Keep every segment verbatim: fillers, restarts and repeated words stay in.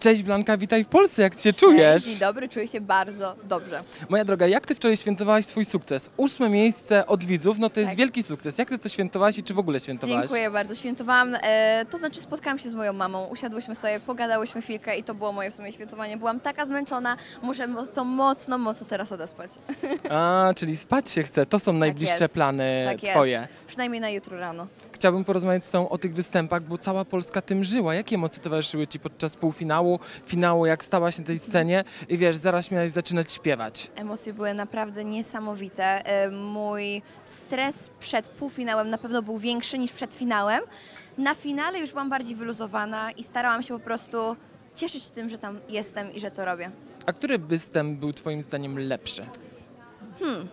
Cześć Blanka, witaj w Polsce, jak Cię Cześć, czujesz? Dzień dobry, czuję się bardzo dobrze. Moja droga, jak Ty wczoraj świętowałaś swój sukces? Ósme miejsce od widzów, no to tak. jest wielki sukces. Jak Ty to świętowałaś i czy w ogóle świętowałaś? Dziękuję bardzo, świętowałam, e, to znaczy spotkałam się z moją mamą, usiadłyśmy sobie, pogadałyśmy chwilkę i to było moje w sumie świętowanie. Byłam taka zmęczona, muszę to mocno, mocno teraz odespać. A, czyli spać się chce, to są tak najbliższe jest. plany tak Twoje. Jest. Przynajmniej na jutro rano. Chciałbym porozmawiać z Tobą o tych występach, bo cała Polska tym żyła. Jakie emocje towarzyszyły Ci podczas półfinału, finału, jak stałaś na tej scenie i wiesz, zaraz miałaś zaczynać śpiewać? Emocje były naprawdę niesamowite. Mój stres przed półfinałem na pewno był większy niż przed finałem. Na finale już byłam bardziej wyluzowana i starałam się po prostu cieszyć się tym, że tam jestem i że to robię. A który występ był Twoim zdaniem lepszy? Hmm,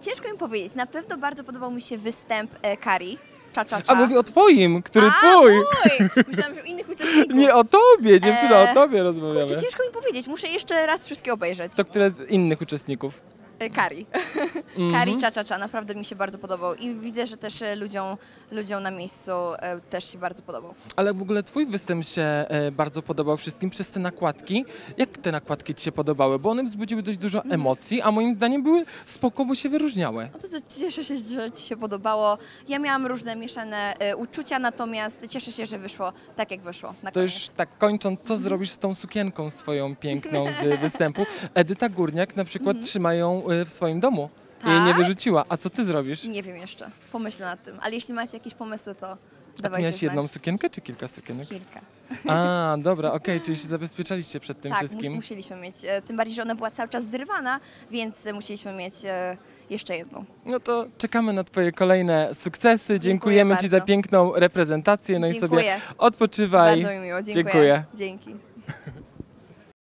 ciężko mi powiedzieć. Na pewno bardzo podobał mi się występ Käärii. Cza, cza, cza. A mówi o twoim, który A, twój. mój! Myślałam, że innych uczestników. Nie o tobie, dziewczyna, e... o tobie rozmawiamy. Kurczę, ciężko mi powiedzieć, muszę jeszcze raz wszystkie obejrzeć. To które z innych uczestników? Käärii. Mm-hmm. Käärii, cza, cza, cza, naprawdę mi się bardzo podobał i widzę, że też ludziom, ludziom na miejscu e, też się bardzo podobał. Ale w ogóle twój występ się e, bardzo podobał wszystkim przez te nakładki. Jak te nakładki ci się podobały? Bo one wzbudziły dość dużo mm. emocji, a moim zdaniem były spoko, bo się wyróżniały. No to, to cieszę się, że ci się podobało. Ja miałam różne mieszane e, uczucia, natomiast cieszę się, że wyszło tak, jak wyszło. Na to już tak kończąc, co mm. zrobisz z tą sukienką swoją piękną z występu? Edyta Górniak na przykład mm. trzyma ją w swoim domu. Tak? Jej nie wyrzuciła. A co ty zrobisz? Nie wiem jeszcze. Pomyślę nad tym. Ale jeśli macie jakieś pomysły, to A dawajcie miałaś znać. jedną sukienkę czy kilka sukienek? Kilka. A, dobra, okej, okay, czyli się zabezpieczaliście przed tym tak, wszystkim? Tak, musieliśmy mieć. Tym bardziej, że ona była cały czas zrywana, więc musieliśmy mieć jeszcze jedną. No to czekamy na twoje kolejne sukcesy. Dziękujemy Dziękuję ci bardzo. za piękną reprezentację. No Dziękuję. i sobie odpoczywaj. Bardzo mi miło. Dziękuję. Dziękuję. Dzięki.